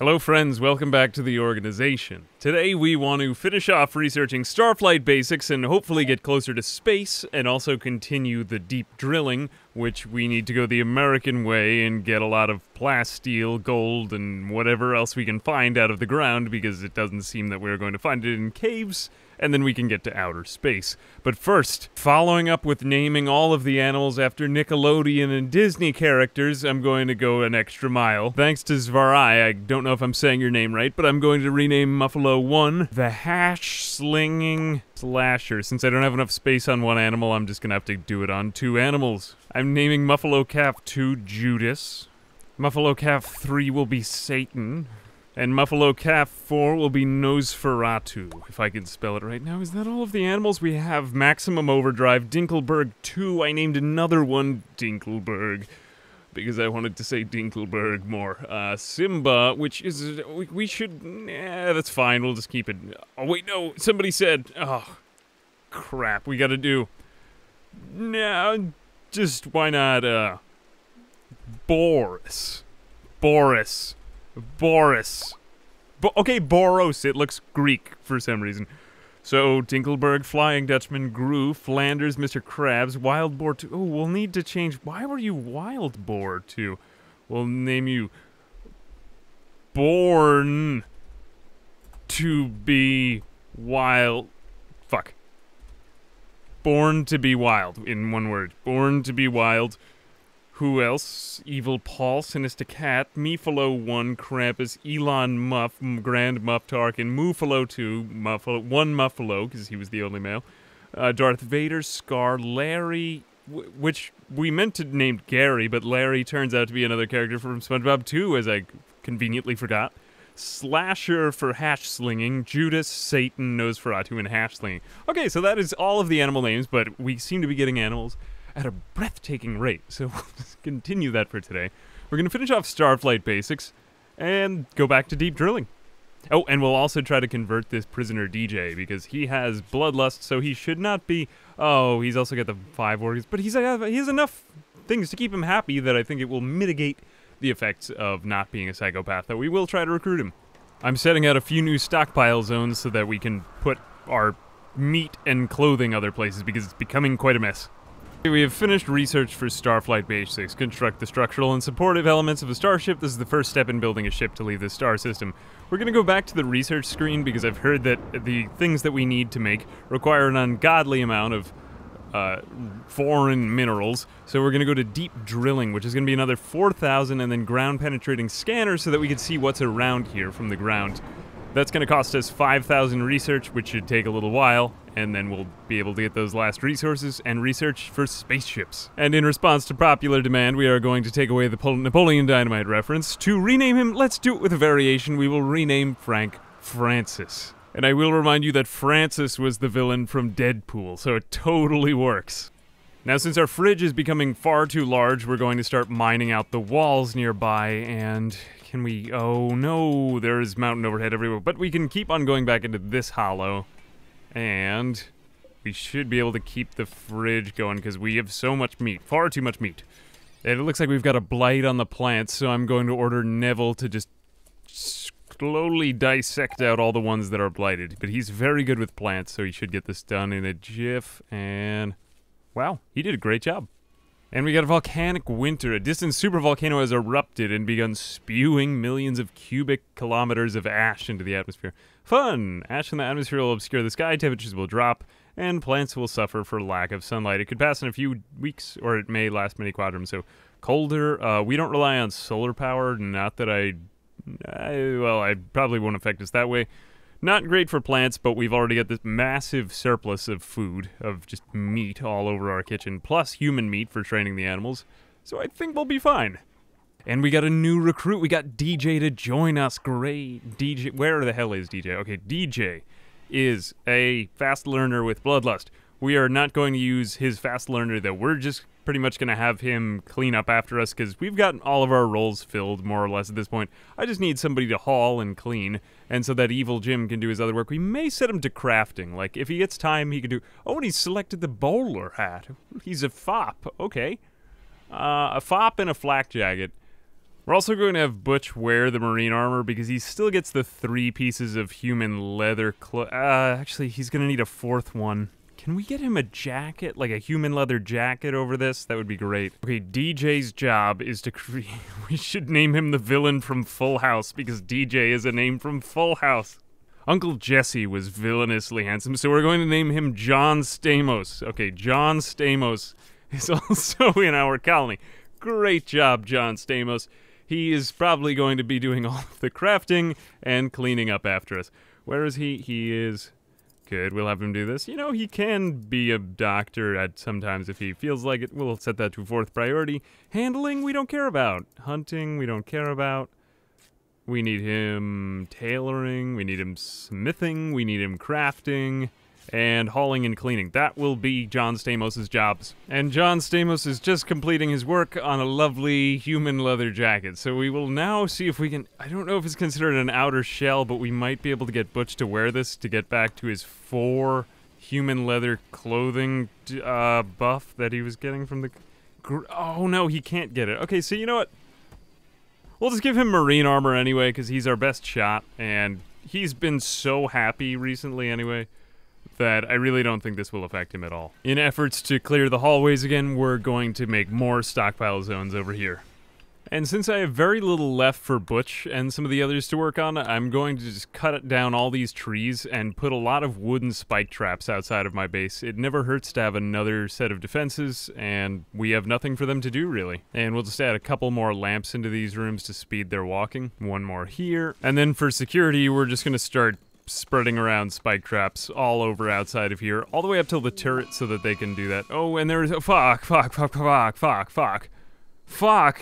Hello friends, welcome back to the organization. Today we want to finish off researching Starflight basics and hopefully get closer to space and also continue the deep drilling, which we need to go the American way and get a lot of plasteel, gold, and whatever else we can find out of the ground because it doesn't seem that we're going to find it in caves, and then we can get to outer space. But first, following up with naming all of the animals after Nickelodeon and Disney characters, I'm going to go an extra mile. Thanks to Zvarai, I don't know if I'm saying your name right, but I'm going to rename Muffalo 1 the Hash Slinging Slasher. Since I don't have enough space on one animal, I'm just gonna have to do it on two animals. I'm naming Muffalo Calf 2 Judas. Muffalo Calf 3 will be Satan. And Muffalo Calf 4 will be Nosferatu, if I can spell it right now. Is that all of the animals we have? Maximum Overdrive, Dinkleberg 2, I named another one Dinkleberg, because I wanted to say Dinkleberg more. Simba, which is, we should, nah, that's fine, we'll just keep it. Oh wait, no, somebody said, oh, crap, we gotta do, nah, just, why not, Boros. Okay, Boros. It looks Greek for some reason. So, Dinkleberg, Flying Dutchman, Gru, Flanders, Mr. Krabs, Wild Boar 2. Oh, we'll need to change. Why were you Wild Boar 2? We'll name you Born to be Wild. Fuck. Born to be Wild, in one word. Born to be Wild. Who else? Evil Paul, Sinister Cat, Muffalo 1, Krampus, Elon Muff, Grand Muff Tarkin, Muffalo 2, Muffalo, 1 Muffalo, because he was the only male, Darth Vader, Scar, Larry, which we meant to name Gary, but Larry turns out to be another character from SpongeBob 2, as I conveniently forgot, Slasher for Hash Slinging, Judas, Satan, Nosferatu, and Hash Slinging. Okay, so that is all of the animal names, but we seem to be getting animals at a breathtaking rate, so we'll just continue that for today. We're gonna finish off Starflight basics and go back to deep drilling. Oh, and we'll also try to convert this prisoner DJ because he has bloodlust, so he should not be. Oh, he's also got the 5 organs, but he has enough things to keep him happy that I think it will mitigate the effects of not being a psychopath, though we will try to recruit him. I'm setting out a few new stockpile zones so that we can put our meat and clothing other places because it's becoming quite a mess. We have finished research for Starflight Basics. Construct the structural and supportive elements of a starship. This is the first step in building a ship to leave the star system. We're gonna go back to the research screen because I've heard that the things that we need to make require an ungodly amount of foreign minerals. So we're gonna go to deep drilling, which is gonna be another 4,000, and then ground penetrating scanners so that we can see what's around here from the ground. That's gonna cost us 5,000 research, which should take a little while, and then we'll be able to get those last resources and research for spaceships. And in response to popular demand, we are going to take away the Napoleon Dynamite reference. To rename him, let's do it with a variation. We will rename Frank Francis. And I will remind you that Francis was the villain from Deadpool, so it totally works. Now, since our fridge is becoming far too large, we're going to start mining out the walls nearby, and can we, oh no, there is mountain overhead everywhere, but we can keep on going back into this hollow. And we should be able to keep the fridge going because we have so much meat, far too much meat. And it looks like we've got a blight on the plants, so I'm going to order Neville to just slowly dissect out all the ones that are blighted. But he's very good with plants, so he should get this done in a jiff, and wow, he did a great job. And we got a volcanic winter. A distant supervolcano has erupted and begun spewing millions of cubic kilometers of ash into the atmosphere. Fun! Ash in the atmosphere will obscure the sky, temperatures will drop, and plants will suffer for lack of sunlight. It could pass in a few weeks, or it may last many quadrums, so colder. We don't rely on solar power, not that well, I probably won't affect us that way. Not great for plants, but we've already got this massive surplus of food, of just meat all over our kitchen, plus human meat for training the animals, so I think we'll be fine. And we got a new recruit, we got DJ to join us, great. DJ, where the hell is DJ? Okay, DJ is a fast learner with bloodlust. We are not going to use his fast learner though, we're just pretty much gonna have him clean up after us because we've gotten all of our roles filled more or less at this point. I just need somebody to haul and clean, and so that Evil Jim can do his other work. We may set him to crafting, like if he gets time he could do, oh, and he's selected the bowler hat. He's a fop, okay. A fop and a flak jacket. We're also going to have Butch wear the marine armor because he still gets the 3 pieces of human leather cloak. Actually, he's going to need a 4th one. Can we get him a jacket? Like a human leather jacket over this? That would be great. Okay, DJ's job is to create... We should name him the villain from Full House because DJ is a name from Full House. Uncle Jesse was villainously handsome, so we're going to name him John Stamos. Okay, John Stamos is also in our colony. Great job, John Stamos. He is probably going to be doing all of the crafting and cleaning up after us. Where is he? He is... Good, we'll have him do this. You know, he can be a doctor at sometimes if he feels like it. We'll set that to 4th priority. Handling, we don't care about. Hunting, we don't care about. We need him tailoring. We need him smithing. We need him crafting. And hauling and cleaning. That will be John Stamos' jobs. And John Stamos is just completing his work on a lovely human leather jacket. So we will now see if we can... I don't know if it's considered an outer shell, but we might be able to get Butch to wear this to get back to his 4 human leather clothing buff that he was getting from the... Oh no, he can't get it. Okay, so you know what? We'll just give him marine armor anyway, because he's our best shot. And he's been so happy recently anyway that I really don't think this will affect him at all. In efforts to clear the hallways again, we're going to make more stockpile zones over here. And since I have very little left for Butch and some of the others to work on, I'm going to just cut down all these trees and put a lot of wooden spike traps outside of my base. It never hurts to have another set of defenses, and we have nothing for them to do, really. And we'll just add a couple more lamps into these rooms to speed their walking. One more here. And then for security, we're just going to start spreading around spike traps all over outside of here, all the way up till the turret so that they can do that. Oh, and there is- fuck,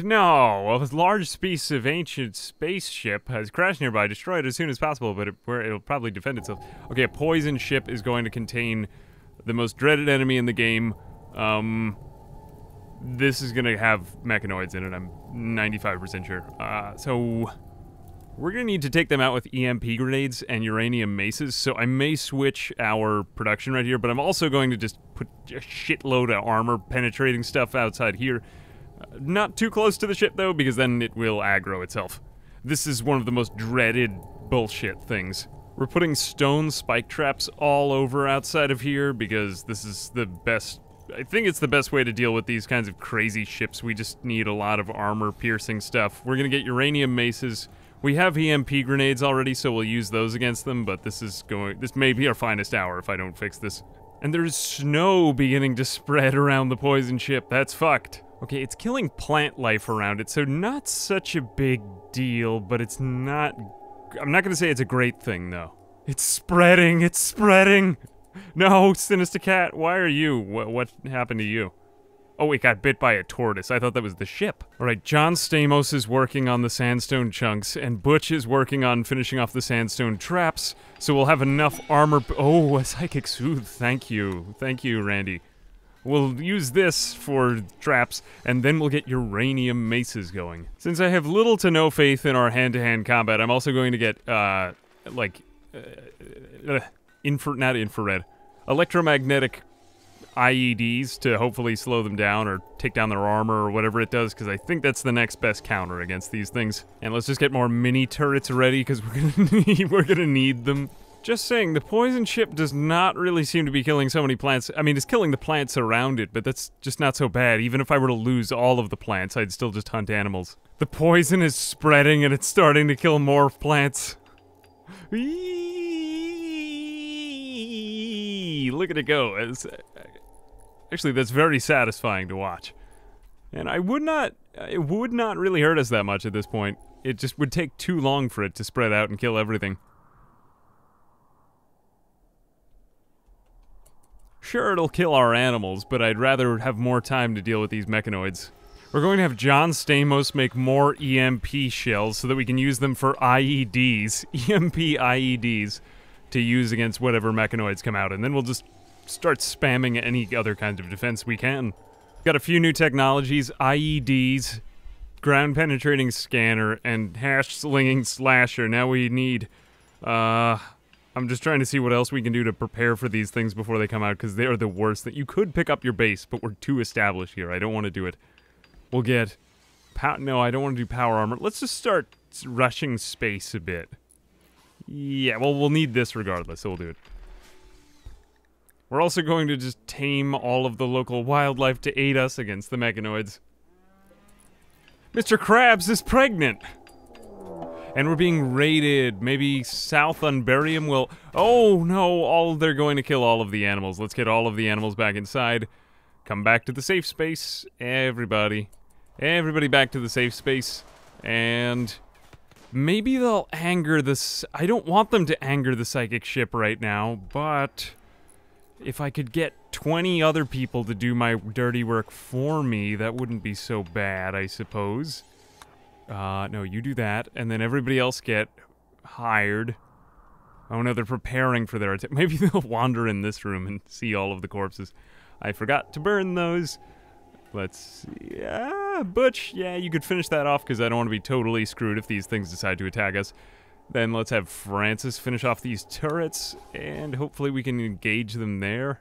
no! A large piece of ancient spaceship has crashed nearby. Destroy it as soon as possible, but it'll probably defend itself. Okay, a poison ship is going to contain the most dreaded enemy in the game. This is gonna have mechanoids in it, I'm 95% sure. So... we're going to need to take them out with EMP grenades and uranium maces, so I may switch our production right here, but I'm also going to just put a shitload of armor-penetrating stuff outside here. Not too close to the ship, though, because then it will aggro itself. This is one of the most dreaded bullshit things. We're putting stone spike traps all over outside of here, because this is the best... I think it's the best way to deal with these kinds of crazy ships. We just need a lot of armor-piercing stuff. We're going to get uranium maces... We have EMP grenades already, so we'll use those against them, but this may be our finest hour if I don't fix this. And there's snow beginning to spread around the poison ship. That's fucked. Okay, it's killing plant life around it, so not such a big deal, but it's not... I'm not gonna say it's a great thing, though. It's spreading! It's spreading! No, Sinister Cat, why are you? What happened to you? Oh, it got bit by a tortoise. I thought that was the ship. All right, John Stamos is working on the sandstone chunks, and Butch is working on finishing off the sandstone traps, so we'll have enough armor... Oh, a psychic soothe. Thank you. Thank you, Randy. We'll use this for traps, and then we'll get uranium maces going. Since I have little to no faith in our hand-to-hand combat, I'm also going to get, not infrared. Electromagnetic... IEDs to hopefully slow them down or take down their armor or whatever it does, because I think that's the next best counter against these things. And let's just get more mini turrets ready, because we're gonna need them. Just saying, the poison ship does not really seem to be killing so many plants. I mean, it's killing the plants around it, but that's just not so bad. Even if I were to lose all of the plants, I'd still just hunt animals. The poison is spreading and it's starting to kill more plants. Look at it go. Actually, that's very satisfying to watch. And it would not really hurt us that much at this point. It just would take too long for it to spread out and kill everything. Sure, it'll kill our animals, but I'd rather have more time to deal with these mechanoids. We're going to have John Stamos make more EMP shells so that we can use them for IEDs, EMP IEDs, to use against whatever mechanoids come out, and then we'll just start spamming any other kind of defense we can. Got a few new technologies, IEDs, ground-penetrating scanner, and Hash Slinging Slasher. Now we need, I'm just trying to see what else we can do to prepare for these things before they come out, because they are the worst. That you could pick up your base, but we're too established here. I don't want to do it. We'll get No, I don't want to do power armor. Let's just start rushing space a bit. Yeah, well, we'll need this regardless, so we'll do it. We're also going to just tame all of the local wildlife to aid us against the mechanoids. Mr. Krabs is pregnant! And we're being raided. Maybe South Unbarium will... Oh, no, they're going to kill all of the animals. Let's get all of the animals back inside. Come back to the safe space, everybody. Everybody back to the safe space. And... maybe they'll anger this... I don't want them to anger the psychic ship right now, but... if I could get 20 other people to do my dirty work for me, that wouldn't be so bad, I suppose. No, you do that, and then everybody else get hired. Oh no, they're preparing for their attack. Maybe they'll wander in this room and see all of the corpses. I forgot to burn those. Let's see. Ah, Butch, yeah, you could finish that off, because I don't want to be totally screwed if these things decide to attack us. Then let's have Francis finish off these turrets, and hopefully we can engage them there.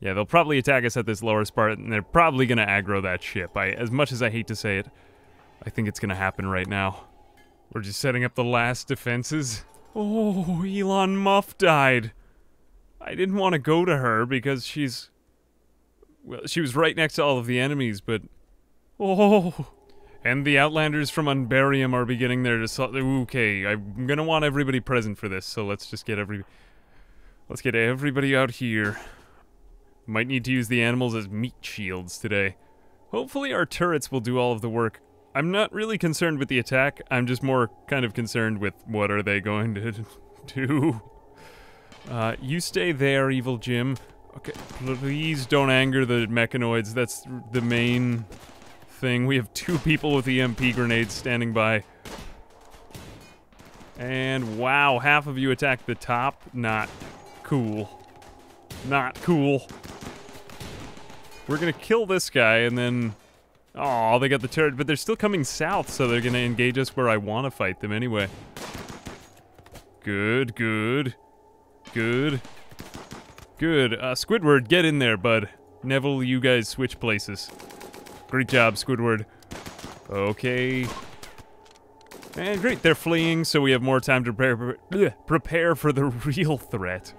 Yeah, they'll probably attack us at this lowest part, and they're probably going to aggro that ship. As much as I hate to say it, I think it's going to happen right now. We're just setting up the last defenses. Oh, Elon Muff died. I didn't want to go to her because she's... well, she was right next to all of the enemies, but... oh... and the Outlanders from Unbarium are beginning their assault. Okay, I'm gonna want everybody present for this, so let's just get everybody out here. Might need to use the animals as meat shields today. Hopefully our turrets will do all of the work. I'm not really concerned with the attack, I'm just more kind of concerned with what are they going to do. You stay there, Evil Jim. Okay, please don't anger the mechanoids, that's the main... thing. We have two people with EMP grenades standing by. And wow, half of you attacked the top. Not cool. Not cool. We're gonna kill this guy and then... oh, they got the turret, but they're still coming south, so they're gonna engage us where I want to fight them anyway. Good, good. Good. Good. Squidward, get in there, bud. Neville, you guys switch places. Great job, Squidward. Okay. And great, they're fleeing, so we have more time to prepare for the real threat.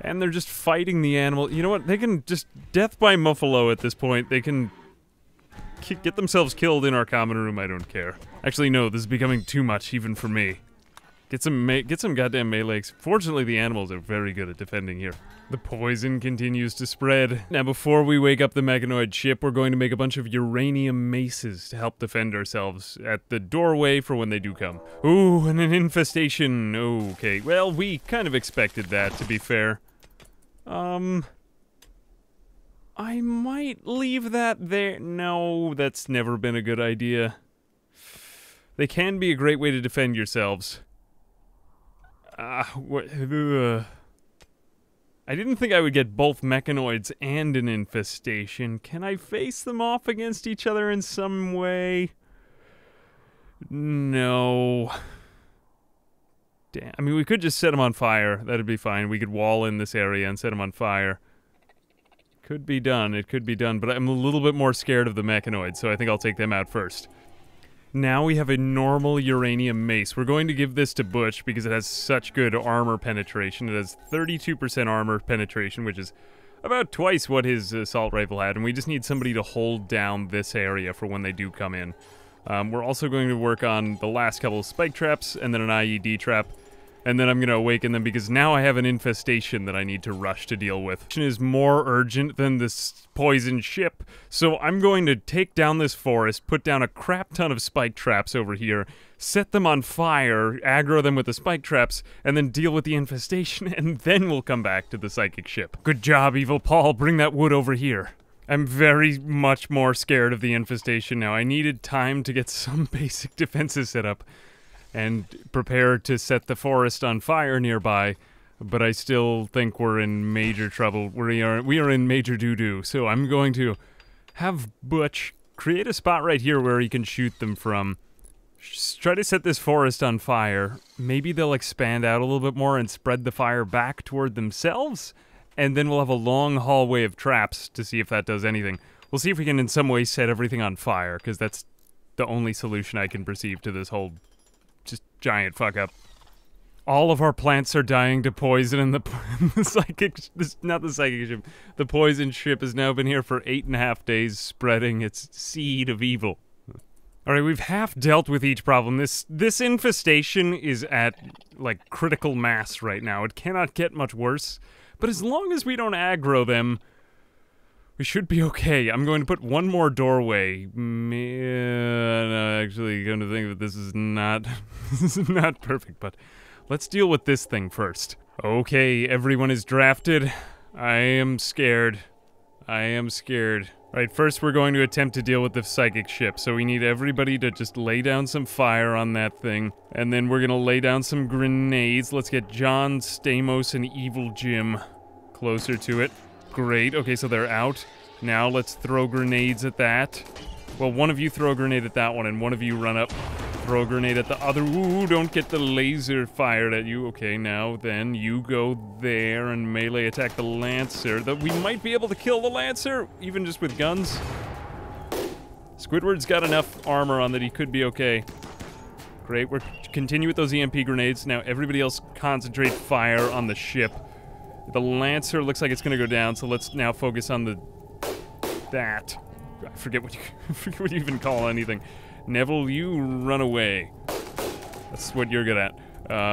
And they're just fighting the animal. You know what? They can just death by Muffalo at this point. They can get themselves killed in our common room. I don't care. Actually, no, this is becoming too much, even for me. Get some goddamn melees. Fortunately, the animals are very good at defending here. The poison continues to spread. Now, before we wake up the mechanoid ship, we're going to make a bunch of uranium maces to help defend ourselves at the doorway for when they do come. Ooh, and an infestation. Okay, well, we kind of expected that, to be fair. I might leave that there. No, that's never been a good idea. They can be a great way to defend yourselves. I didn't think I would get both mechanoids and an infestation. Can I face them off against each other in some way? No. Damn. I mean, we could just set them on fire. That'd be fine. We could wall in this area and set them on fire. Could be done. It could be done, but I'm a little bit more scared of the mechanoids, so I think I'll take them out first. Now we have a normal uranium mace. We're going to give this to Butch because it has such good armor penetration. It has 32% armor penetration, which is about twice what his assault rifle had, and we just need somebody to hold down this area for when they do come in. We're also going to work on the last couple of spike traps and then an IED trap, and then I'm going to awaken them because now I have an infestation that I need to rush to deal with. It is more urgent than this poison ship, so I'm going to take down this forest, put down a crap ton of spike traps over here, set them on fire, aggro them with the spike traps, and then deal with the infestation, and then we'll come back to the psychic ship. Good job, Evil Paul. Bring that wood over here. I'm very much more scared of the infestation now. I needed time to get some basic defenses set up and prepare to set the forest on fire nearby, but I still think we're in major trouble. We are in major doo-doo, so I'm going to have Butch create a spot right here where he can shoot them from. Just try to set this forest on fire. Maybe they'll expand out a little bit more and spread the fire back toward themselves, and then we'll have a long hallway of traps to see if that does anything. We'll see if we can in some way set everything on fire, because that's the only solution I can perceive to this whole just giant fuck up. All of our plants are dying to poison, and the poison ship has now been here for 8.5 days, spreading its seed of evil. All right, we've half dealt with each problem. This infestation is at, like, critical mass right now. It cannot get much worse, but as long as we don't aggro them, we should be okay. I'm going to put one more doorway. No, actually, going to think that this is not, this is not perfect, but let's deal with this thing first. Okay, everyone is drafted. I am scared. I am scared. Alright, first we're going to attempt to deal with the psychic ship, so we need everybody to just lay down some fire on that thing, and then we're gonna lay down some grenades. Let's get John Stamos and Evil Jim closer to it. Great, okay, so they're out. Now let's throw grenades at that. Well, one of you throw a grenade at that one, and one of you run up, throw a grenade at the other. Ooh, don't get the laser fired at you. Okay, now then, you go there and melee attack the Lancer. We might be able to kill the Lancer, even just with guns. Squidward's got enough armor on that he could be okay. Great, we're continue with those EMP grenades. Now everybody else concentrate fire on the ship. The Lancer looks like it's gonna go down, so let's now focus on the... that. I forget what you even call anything. Neville, you run away. That's what you're good at.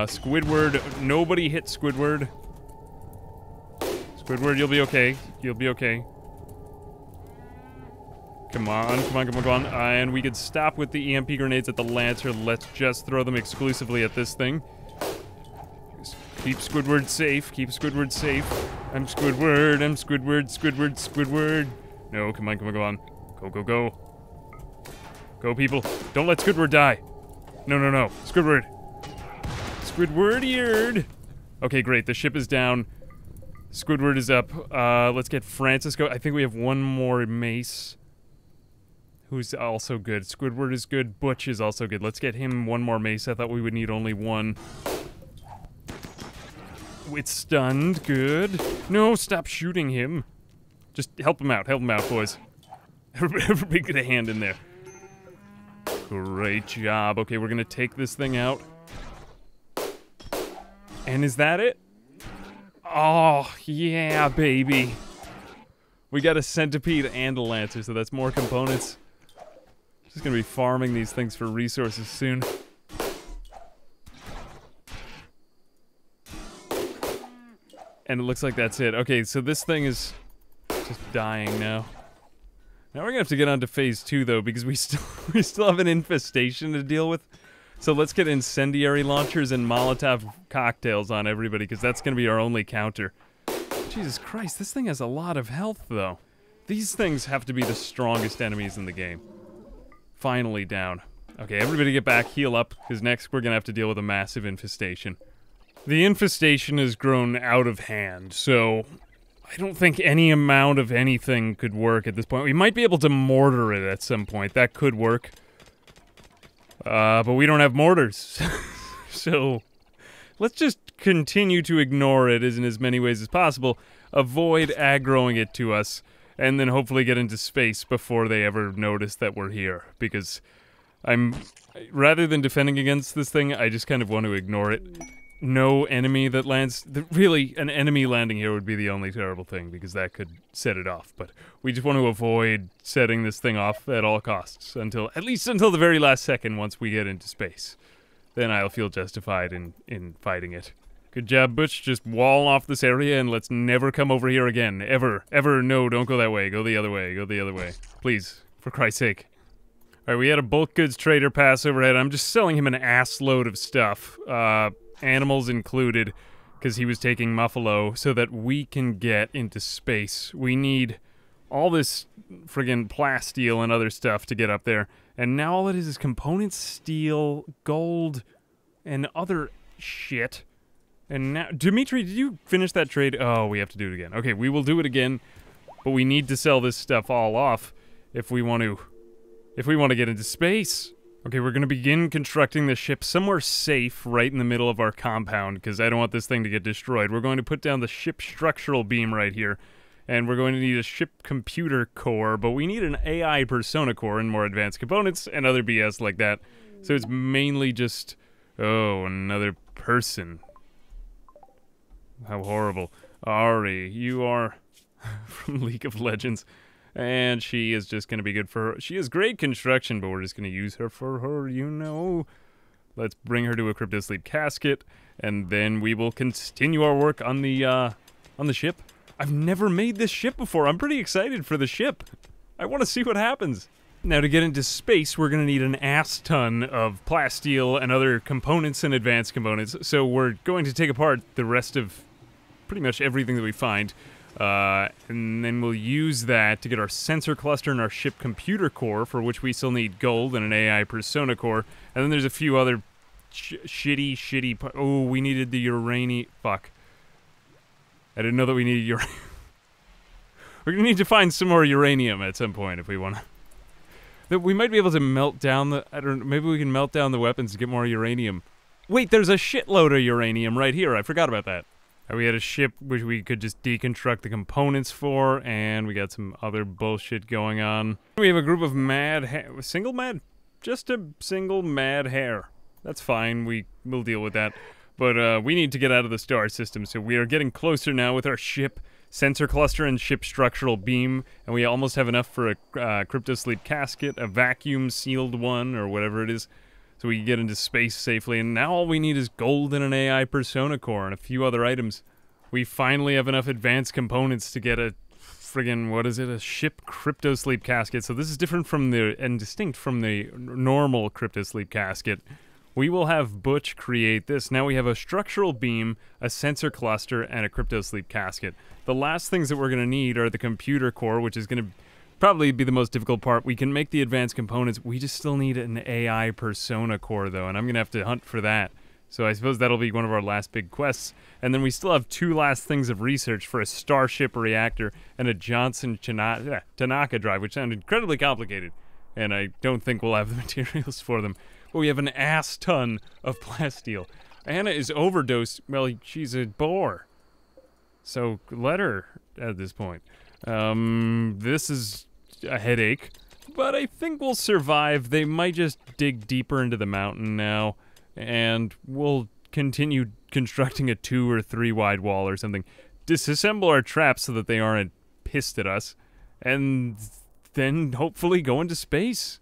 Squidward, nobody hit Squidward. Squidward, you'll be okay. You'll be okay. Come on, come on, come on, come on. And we could stop with the EMP grenades at the Lancer. Let's just throw them exclusively at this thing. Just keep Squidward safe. Keep Squidward safe. I'm Squidward. I'm Squidward. Squidward. Squidward. No, come on, come on, come on. Go, go, go. Go, people. Don't let Squidward die. No, no, no. Squidward. Squidward-eared. Okay, great. The ship is down. Squidward is up. Let's get Francis go. I think we have one more mace. Who's also good. Squidward is good. Butch is also good. Let's get him one more mace. I thought we would need only one. It's stunned. Good. No, stop shooting him. Just help him out. Help him out, boys. Everybody get a hand in there. Great job. Okay, we're gonna take this thing out. And is that it? Oh, yeah, baby. We got a centipede and a Lancer, so that's more components. Just gonna be farming these things for resources soon. And it looks like that's it. Okay, so this thing is just dying now. Now we're gonna have to get on to phase 2 though, because we still have an infestation to deal with. So let's get incendiary launchers and Molotov cocktails on everybody, because that's gonna be our only counter. Jesus Christ, this thing has a lot of health though. These things have to be the strongest enemies in the game. Finally down. Okay, everybody get back, heal up, because next we're gonna have to deal with a massive infestation. The infestation has grown out of hand, so I don't think any amount of anything could work at this point. We might be able to mortar it at some point. That could work. But we don't have mortars. So let's just continue to ignore it in as many ways as possible. Avoid aggroing it to us. And then hopefully get into space before they ever notice that we're here. Because rather than defending against this thing, I just kind of want to ignore it. No enemy that lands... Really, an enemy landing here would be the only terrible thing, because that could set it off. But we just want to avoid setting this thing off at all costs, at least until the very last second once we get into space. Then I'll feel justified in fighting it. Good job, Butch. Just wall off this area and let's never come over here again. Ever. Ever. No, don't go that way. Go the other way. Go the other way. Please. For Christ's sake. Alright, we had a bulk goods trader pass overhead. I'm just selling him an ass load of stuff. Animals included, because he was taking Muffalo, so that we can get into space. We need all this friggin' plasteel and other stuff to get up there. And now all it is components, steel, gold, and other shit. And now, Dimitri, did you finish that trade? Oh, we have to do it again. Okay, we will do it again, but we need to sell this stuff all off if we want to get into space. Okay, we're gonna begin constructing the ship somewhere safe right in the middle of our compound, because I don't want this thing to get destroyed. We're going to put down the ship structural beam right here, and we're going to need a ship computer core, but we need an AI persona core and more advanced components and other BS like that. So it's mainly just, oh, another person. How horrible. Ari, you are from League of Legends, and she is just going to be good for her. She is great construction, but we're just going to use her for her, you know. Let's bring her to a Cryptosleep casket, and then we will continue our work on the ship. I've never made this ship before. I'm pretty excited for the ship. I want to see what happens. Now, to get into space, we're going to need an ass ton of plasteel and other components and advanced components, so we're going to take apart the rest of pretty much everything that we find, and then we'll use that to get our sensor cluster and our ship computer core, for which we still need gold and an AI persona core, and then there's a few other shitty oh, we needed the uranium. Fuck. I didn't know that we needed uranium. We're going to need to find some more uranium at some point if we want to. That we might be able to melt down the, I don't know, maybe we can melt down the weapons to get more uranium. Wait, there's a shitload of uranium right here. I forgot about that. We had a ship which we could just deconstruct the components for, and we got some other bullshit going on. We have a group of mad hair, single mad? Just a single mad hair. That's fine, we'll deal with that. But we need to get out of the star system, so we are getting closer now with our ship sensor cluster and ship structural beam, and we almost have enough for a Cryptosleep casket, a vacuum sealed one, or whatever it is, so we can get into space safely. And now all we need is gold and an AI persona core and a few other items. We finally have enough advanced components to get a friggin', what is it, a ship Cryptosleep casket. So this is different from the, and distinct from the normal Cryptosleep casket. We will have Butch create this. Now we have a structural beam, a sensor cluster, and a Cryptosleep casket. The last things that we're going to need are the computer core, which is going to probably be the most difficult part. We can make the advanced components. We just still need an AI persona core, though, and I'm going to have to hunt for that. So I suppose that'll be one of our last big quests. And then we still have two last things of research for a Starship reactor and a Johnson Tanaka drive, which sound incredibly complicated, and I don't think we'll have the materials for them. But we have an ass ton of plasteel. Anna is overdosed. Well, she's a bore. So let her at this point. This is a headache, but I think we'll survive. They might just dig deeper into the mountain now, and we'll continue constructing a 2 or 3 wide wall or something. Disassemble our traps so that they aren't pissed at us, and then hopefully go into space.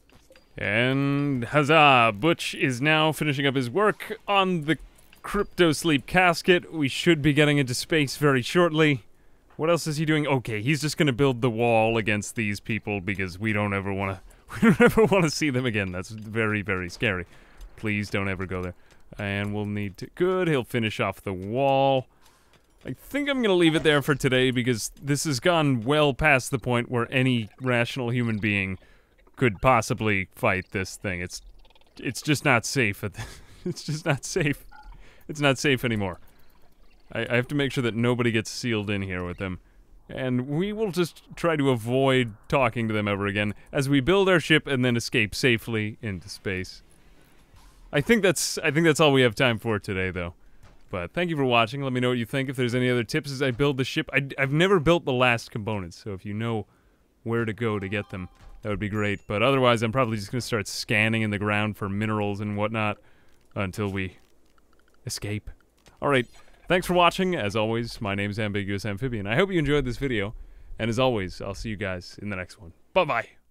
And huzzah! Butch is now finishing up his work on the Cryptosleep casket. We should be getting into space very shortly. What else is he doing? Okay, he's just gonna build the wall against these people because we don't ever wanna see them again. That's very, very scary. Please don't ever go there. And we'll need to, good, he'll finish off the wall. I think I'm gonna leave it there for today because this has gone well past the point where any rational human being could possibly fight this thing. It's just not safe. It's just not safe. It's not safe anymore. I have to make sure that nobody gets sealed in here with them. And we will just try to avoid talking to them ever again as we build our ship and then escape safely into space. I think that's all we have time for today, though. But thank you for watching. Let me know what you think. If there's any other tips as I build the ship. I've never built the last components, so if you know where to go to get them, that would be great. But otherwise, I'm probably just going to start scanning in the ground for minerals and whatnot until we escape. All right. Thanks for watching. As always, my name's Ambiguous Amphibian. I hope you enjoyed this video, and as always, I'll see you guys in the next one. Bye-bye!